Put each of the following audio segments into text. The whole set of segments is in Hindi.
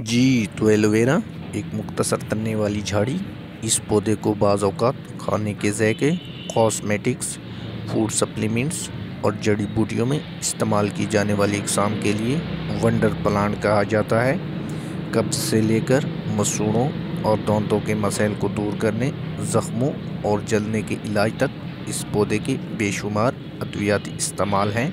जी तो एलोवेरा एक मुख्तसर तनने वाली झाड़ी। इस पौधे को बाज़ औक़ात खाने के ज़ायके, कॉस्मेटिक्स, फूड सप्लीमेंट्स और जड़ी बूटियों में इस्तेमाल की जाने वाली अक़साम के लिए वंडर प्लांट कहा जाता है। कब्ज़ से लेकर मसूड़ों और दांतों के मसाइल को दूर करने, ज़ख्मों और जलने के इलाज तक इस पौधे के बेशुमार अद्वियाती इस्तेमाल हैं।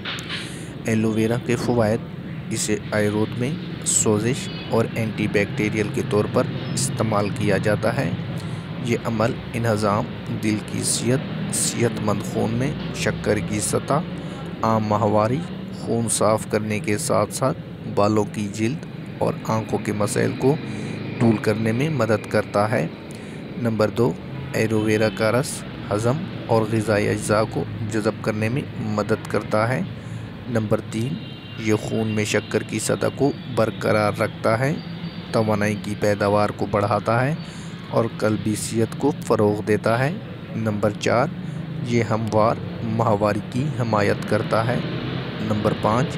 एलोवेरा के फ़वायद, इसे आयुर्वेद में सोजिश और एंटीबैक्टीरियल के तौर पर इस्तेमाल किया जाता है। ये अमल इन्हज़ाम, दिल की सेहत, सेहतमंद खून में शक्कर की सतह, आम माहवारी, खून साफ करने के साथ साथ बालों की जल्द और आंखों के मसाइल को दूर करने में मदद करता है। नंबर 2, एलोवेरा का रस हज़म और ग़िज़ाई अज्जा को जज़ब करने में मदद करता है। नंबर 3, ये खून में शक्कर की सतह को बरकरार रखता है, तवानाई की पैदावार को बढ़ाता है और कल्बी सेहत को फ़रोग़ देता है। नंबर 4, ये हमवार माहवारी की हमायत करता है। नंबर 5,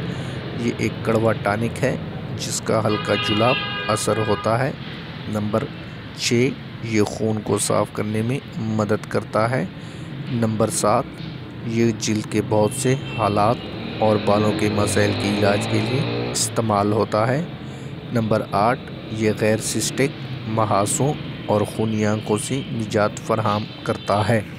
ये एक कड़वा टानिक है जिसका हल्का जुलाब असर होता है। नंबर 6, ये खून को साफ़ करने में मदद करता है। नंबर 7, ये जिल्द के बहुत से हालात और बालों के मसाइल के इलाज के लिए इस्तेमाल होता है। नंबर 8, ये गैर सिस्टिक महासों और खूनी आंखों से निजात फरहम करता है।